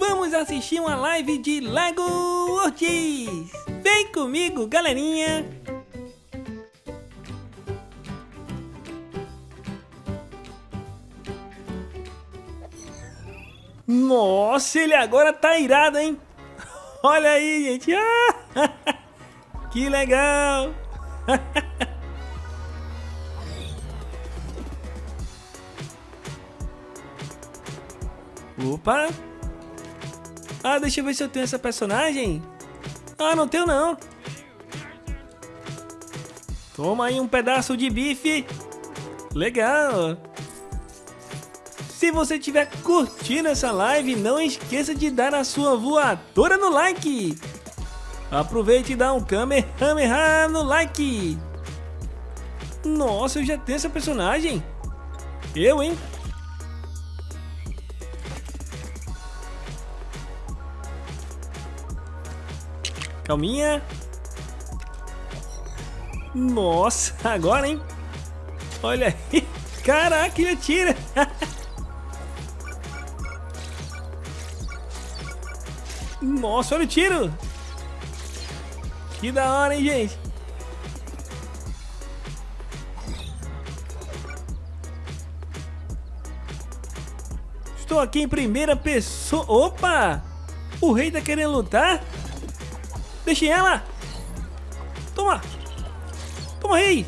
vamos assistir uma live de Lego Worlds. Vem comigo, galerinha. Nossa, ele agora tá irado, hein? Olha aí, gente. Ah! Que legal! Opa! Ah, deixa eu ver se eu tenho essa personagem. Ah, não tenho não. Toma aí um pedaço de bife. Legal! Se você estiver curtindo essa live, não esqueça de dar a sua voadora no like. Aproveite e dá um Kamehameha no like. Nossa, eu já tenho essa personagem. Eu, hein? Calminha. Nossa, agora, hein? Olha aí. Caraca, ele atira. Nossa, olha o tiro. Que da hora, hein, gente? Estou aqui em primeira pessoa. Opa! O rei tá querendo lutar? Deixa ela! Toma! Toma, rei!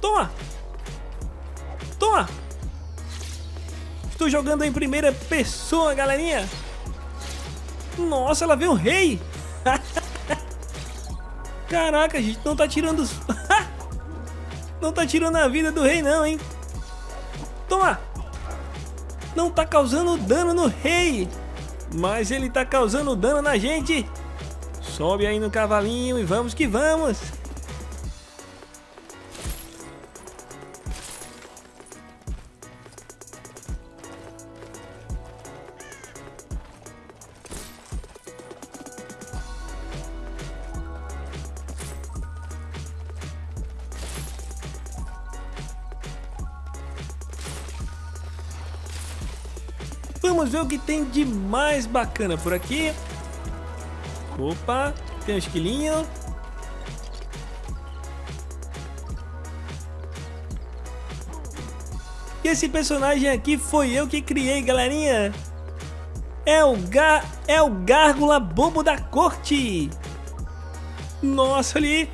Toma! Toma! Estou jogando em primeira pessoa, galerinha! Nossa, ela veio um rei! Caraca, a gente não tá tirando os... não tá tirando a vida do rei não, hein? Toma! Não tá causando dano no rei, mas ele tá causando dano na gente. Sobe aí no cavalinho e vamos que vamos. Vamos ver o que tem de mais bacana por aqui. Opa, tem um esquilinho. E esse personagem aqui foi eu que criei, galerinha. É o Gárgula bobo da corte. Nossa, ali.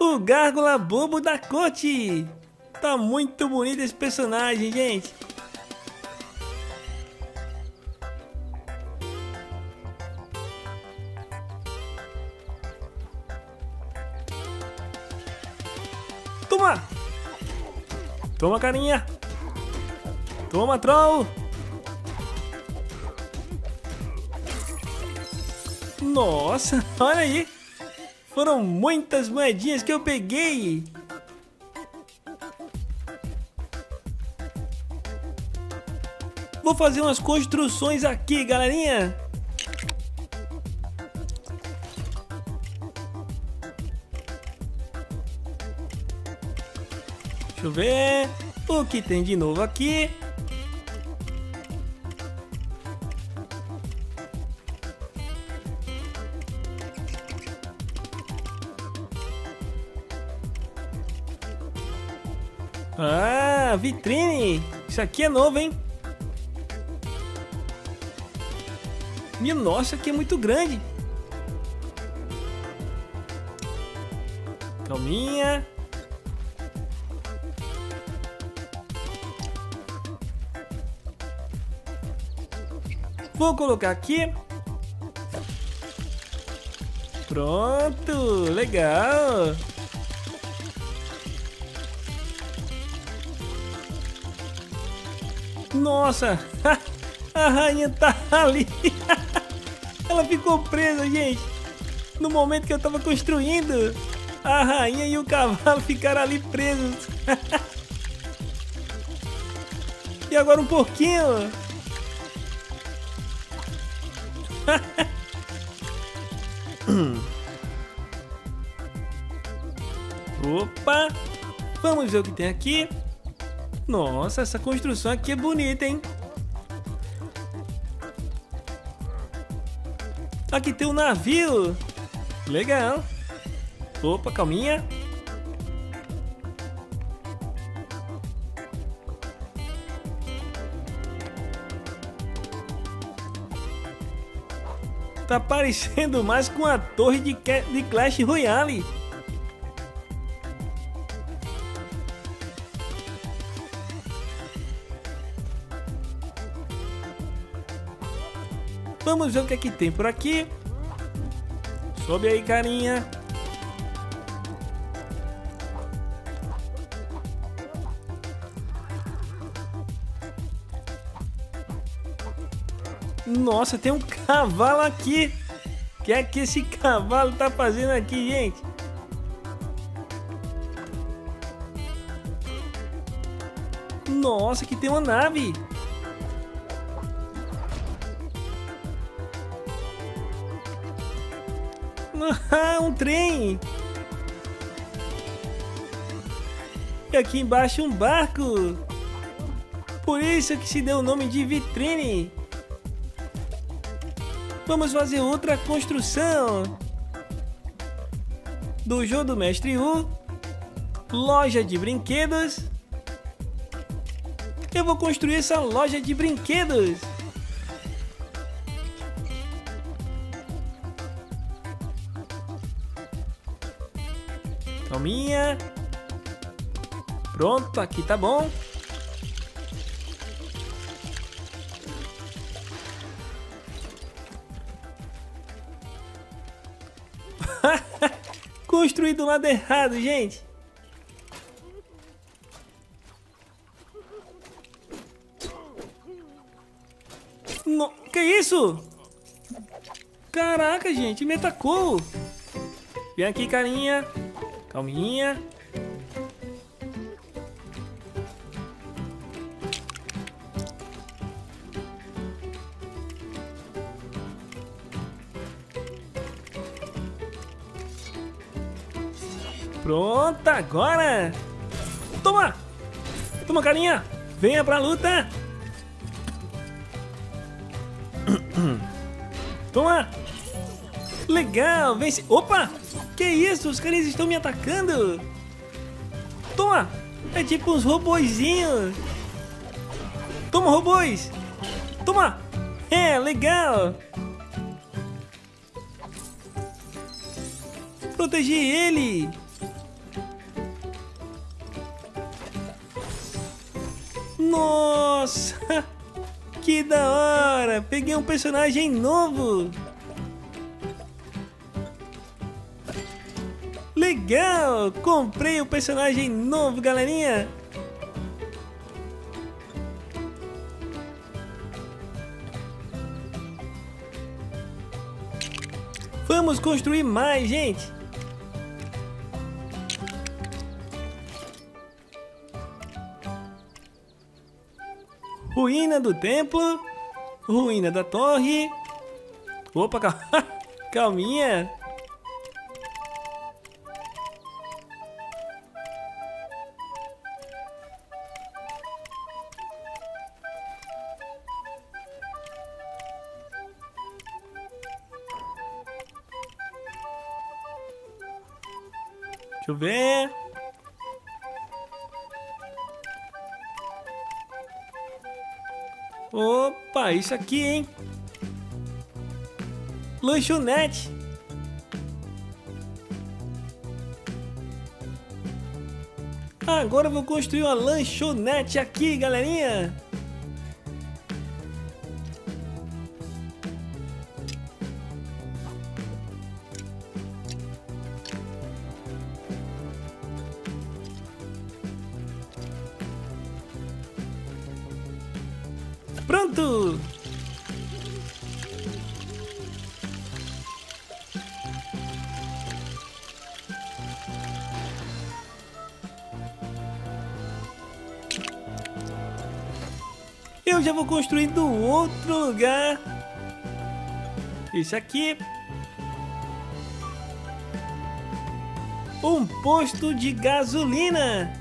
O Gárgula bobo da corte. Tá muito bonito esse personagem, gente. Toma! Toma, carinha. Toma, troll. Nossa, olha aí. Foram muitas moedinhas que eu peguei. Vou fazer umas construções aqui, galerinha. Deixa eu ver o que tem de novo aqui. Ah, vitrine. Isso aqui é novo, hein? Minha nossa, aqui é muito grande. Calminha. Vou colocar aqui. Pronto, legal. Nossa, a rainha tá ali. Ela ficou presa, gente. No momento que eu tava construindo, a rainha e o cavalo ficaram ali presos. E agora um porquinho. Opa! Vamos ver o que tem aqui. Nossa, essa construção aqui é bonita, hein? Aqui tem um navio. Legal. Opa, calminha. Tá parecendo mais com a torre de Clash Royale. Vamos ver o que é que tem por aqui. Sobe aí, carinha. Nossa, tem um cavalo aqui. O que é que esse cavalo tá fazendo aqui, gente? Nossa, aqui tem uma nave. Ah, um trem. E aqui embaixo um barco. Por isso que se deu o nome de vitrine. Vamos fazer outra construção. Do Jô do mestre Wu. Loja de brinquedos. Eu vou construir essa loja de brinquedos. Calminha. Pronto, aqui tá bom. Construí do lado errado, gente. No... Que isso? Caraca, gente, me atacou. Vem aqui, carinha. Calminha. Pronto, agora. Toma! Toma, carinha. Venha pra luta. Toma. Legal, vence. Opa! Que isso? Os caras estão me atacando. Toma! É tipo uns robozinhos. Toma, robôs. Toma! É, legal. Protegi ele. Nossa! Que da hora! Peguei um personagem novo. Legal! Comprei o personagem novo, galerinha! Vamos construir mais, gente! Ruína do templo, ruína da torre. Opa, calminha! Deixa eu ver. Opa, isso aqui, hein? Lanchonete. Agora eu vou construir uma lanchonete aqui, galerinha. Pronto! Eu já vou construindo outro lugar. Esse aqui. um posto de gasolina.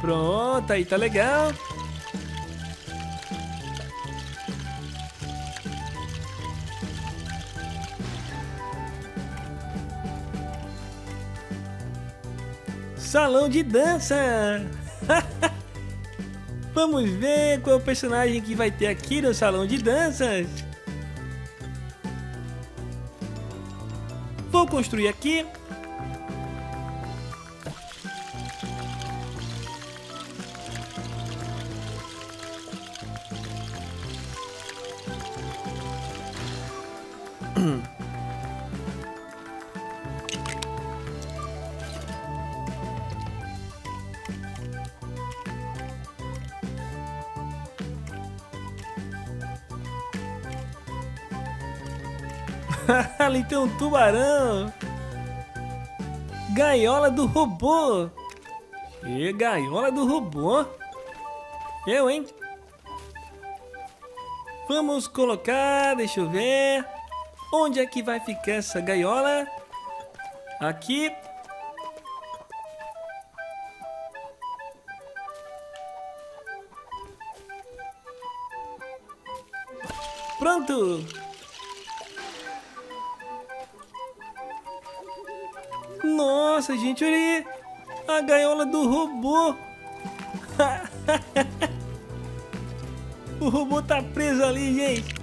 Pronto, aí tá legal. Salão de dança. Vamos ver qual é o personagem que vai ter aqui no salão de danças. Vou construir aqui. Ali tem um tubarão. Gaiola do robô. E gaiola do robô. Eu, hein? Vamos colocar, deixa eu ver. Onde é que vai ficar essa gaiola? Aqui. Pronto. Nossa, gente, olha aí. A gaiola do robô. O robô tá preso ali, gente.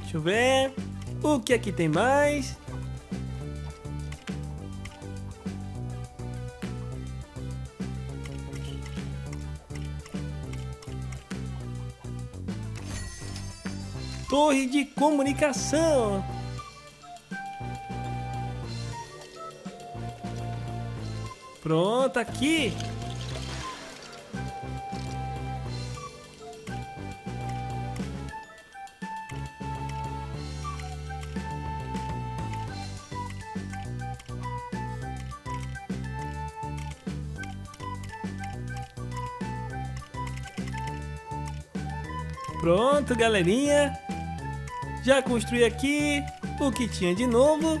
Deixa eu ver. O que aqui tem mais? Torre de comunicação. Pronto, aqui. Pronto, galerinha. Já construí aqui o que tinha de novo.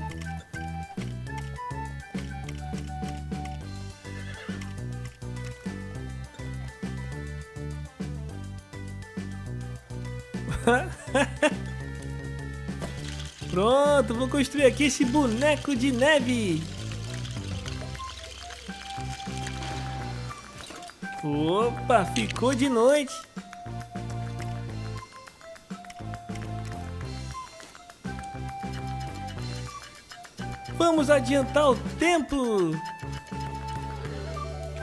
Pronto, vou construir aqui esse boneco de neve. Opa, ficou de noite. Vamos adiantar o tempo.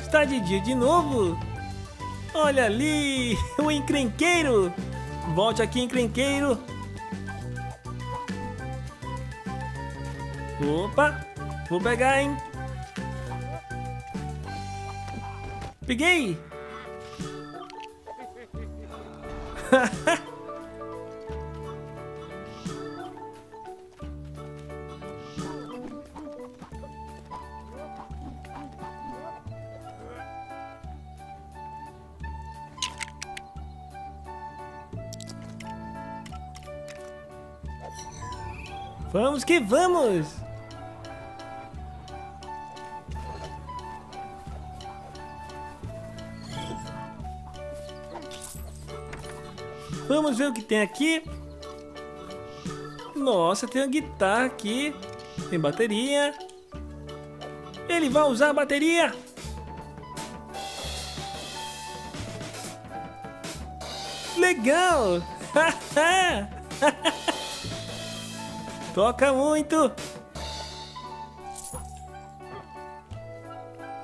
Está de dia de novo. Olha ali, o encrenqueiro. Volte aqui, encrenqueiro. Opa, vou pegar, hein. Peguei. Vamos que vamos! Vamos ver o que tem aqui. Nossa, tem uma guitarra aqui. Tem bateria. Ele vai usar a bateria! Legal! Toca muito!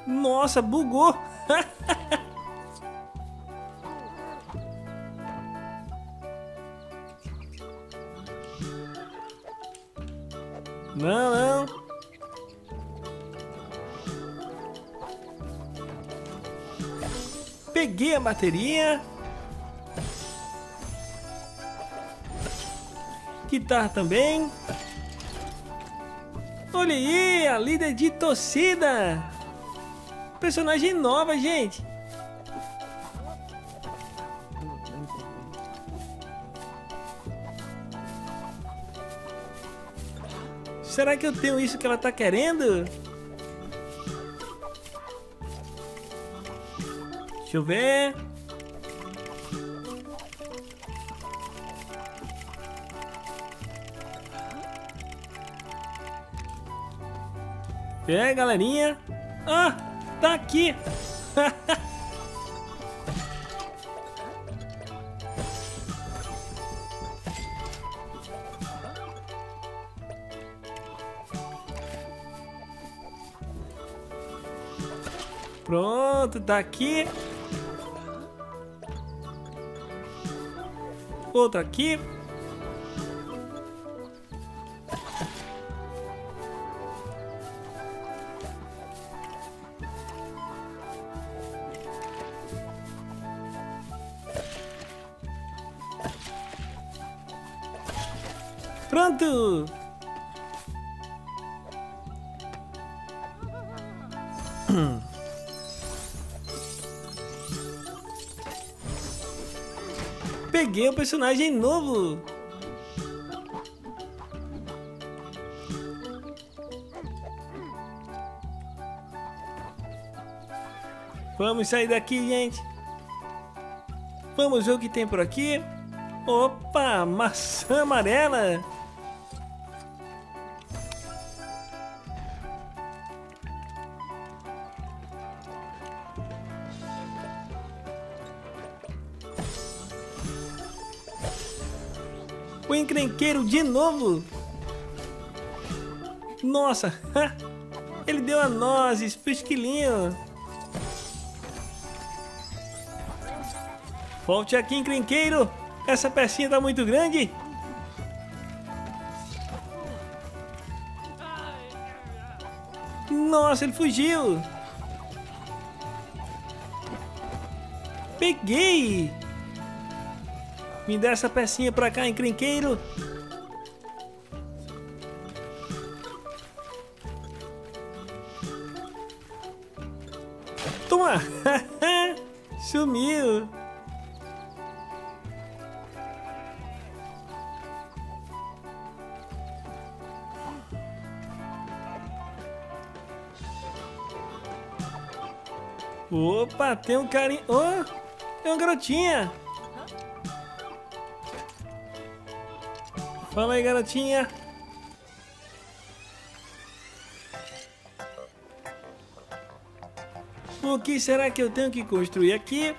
Nossa, bugou! Não, não! Peguei a bateria! Guitarra também. Olha aí, a líder de torcida. Personagem nova, gente. Será que eu tenho isso que ela tá querendo? Deixa eu ver. É, galerinha. Ah, tá aqui. Pronto, tá aqui. Outro aqui. Pronto. Peguei um personagem novo. Vamos sair daqui, gente. Vamos ver o que tem por aqui. Opa, maçã amarela. O encrenqueiro de novo. Nossa, ele deu a nozes pro esquilinho. Volte aqui, encrenqueiro. Essa pecinha tá muito grande. Nossa, ele fugiu. Peguei. Me dá essa pecinha pra cá, encrenqueiro. Toma! Sumiu. Opa, tem um carinha. Oh, é uma garotinha. Fala aí, garotinha. O que será que eu tenho que construir aqui?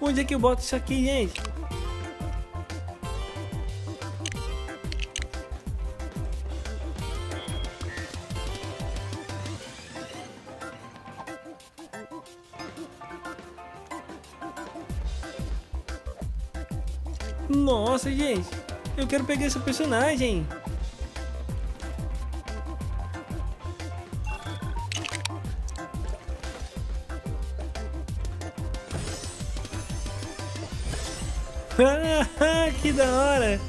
Onde é que eu boto isso aqui, gente? Nossa, gente, eu quero pegar esse personagem. Que da hora.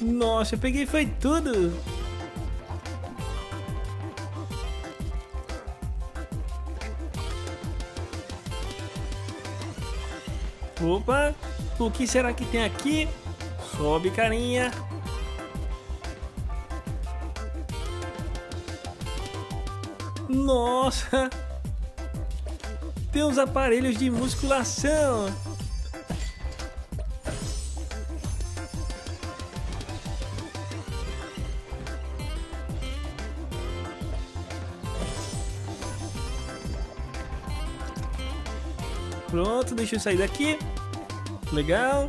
Nossa, eu peguei foi tudo. Opa, o que será que tem aqui? Sobe, carinha. Nossa, tem uns aparelhos de musculação. Pronto, deixa eu sair daqui. Legal.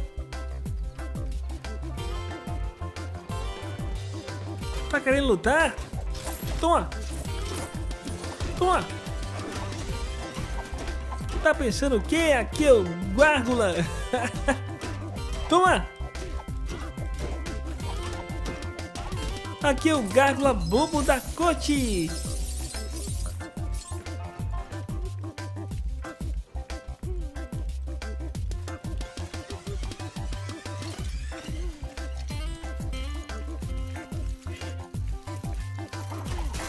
Tá querendo lutar? Toma! Toma! Tá pensando o quê? Aqui é o Gárgula. Toma! Aqui é o Gárgula bobo da Cote.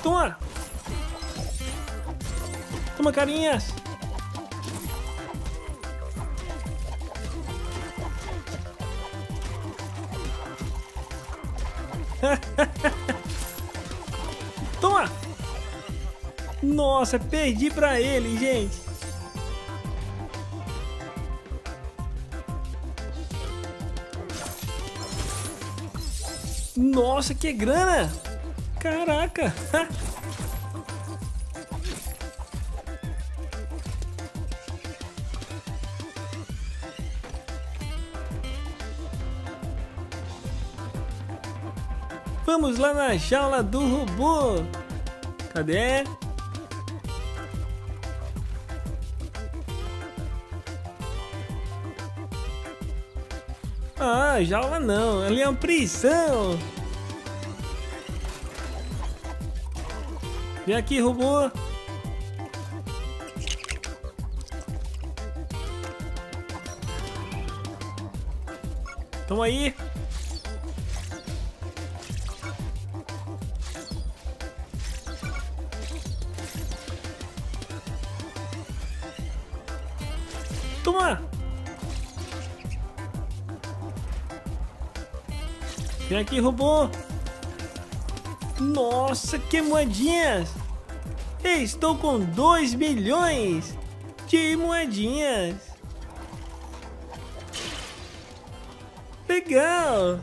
Toma! Toma, carinhas! Toma! Nossa, perdi pra ele, gente! Nossa, que grana! Caraca! Vamos lá na jaula do robô. Cadê? Ah, jaula não, ali é uma prisão. Vem aqui, robô. Toma aí. Toma. Vem aqui, robô. Nossa, que moedinhas! Estou com 2 milhões de moedinhas. Legal!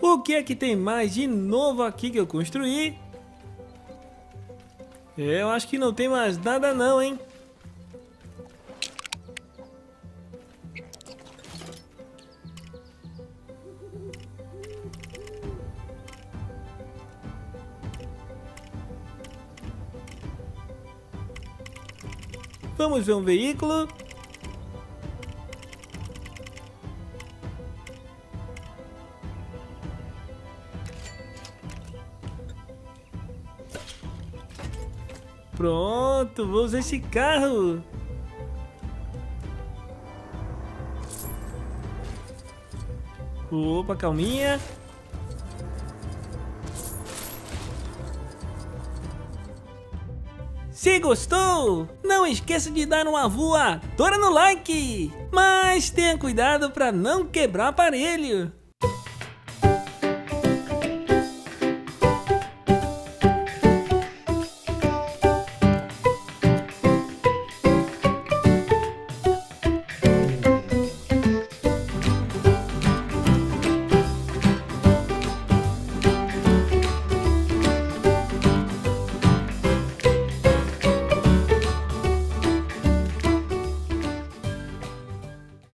O que é que tem mais de novo aqui que eu construí? Eu acho que não tem mais nada não, hein? Vamos ver um veículo. Pronto, vou usar esse carro. Opa, calminha. Se gostou, não esqueça de dar uma voadora no like. Mas tenha cuidado para não quebrar o aparelho.